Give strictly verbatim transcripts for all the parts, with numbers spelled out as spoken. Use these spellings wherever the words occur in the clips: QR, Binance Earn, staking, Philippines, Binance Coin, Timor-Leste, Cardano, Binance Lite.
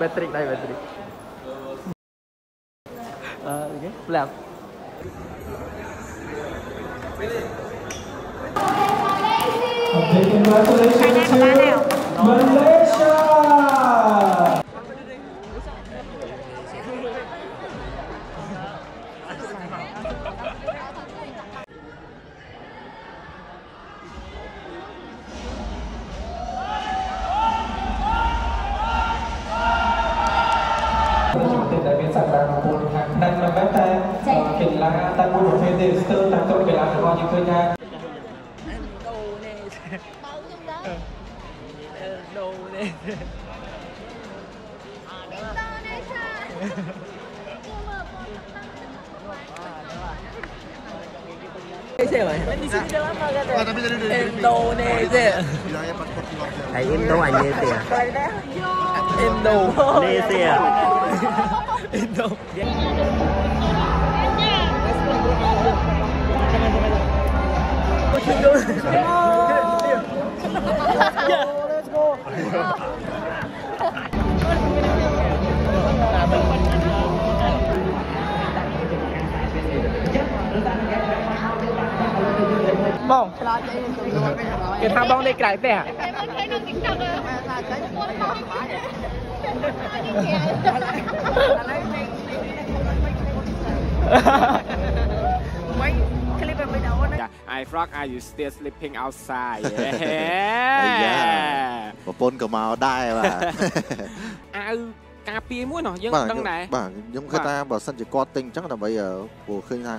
Patrick, đây Patrick. Ờ, ok, làm. Indonesia. Thầy em đâu anh nghe tiền. Indonesia. Indonesia. Let's go. Bông cái thao bông đây cái tẻ I frog, are you still sleeping outside? Yeah. Bộ pôn của màu đai mà. Cà pia muối nó, nhưng đằng này. Bà, nhưng khi ta bảo sân chỉ có tình chắc là bây giờ của khinh ha.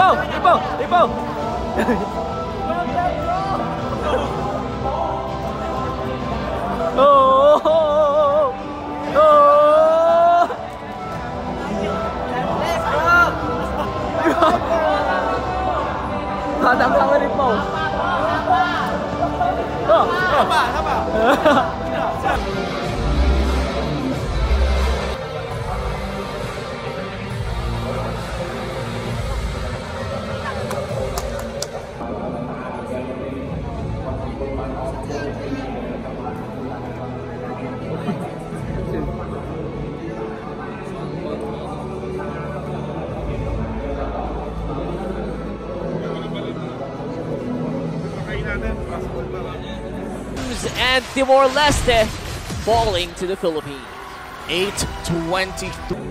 ibu, ibu, ibu. Tạm thắng lên đi bầu. Tháp à, tháp à. And Timor-Leste falling to the Philippines. eight twenty-three.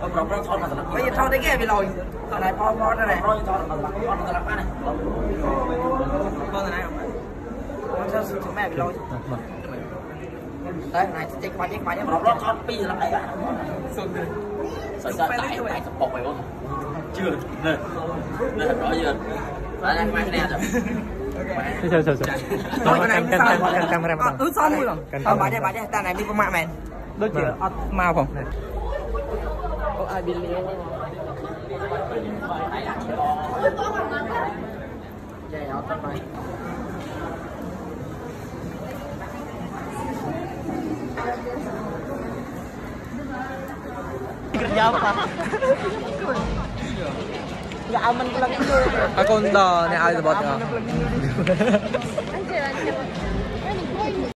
Ông cậu đang thon mà sao nó thon thế kia bị lồi, thon này po po đây này, thon thon thon lắm này, thon này không phải, nó sao chúng mẹ bị lồi, đây này chạy qua chạy qua nhé, nó thon pi lắm đấy à, sưng lên, sưng lên cái này sập bọc mày không, chưa, lên, lên rõ chưa, đấy anh mang nè rồi, chờ chờ chờ, tôi cái này camera camera, tôi son luôn, ở bãi đây bãi đây, ta này đi có mạ mày, đôi chỉ màu không. Oh, I believe. Yeah, I'll come back. Kerja apa? Ya aman pulang dulu. Aku udah naik air bot ya.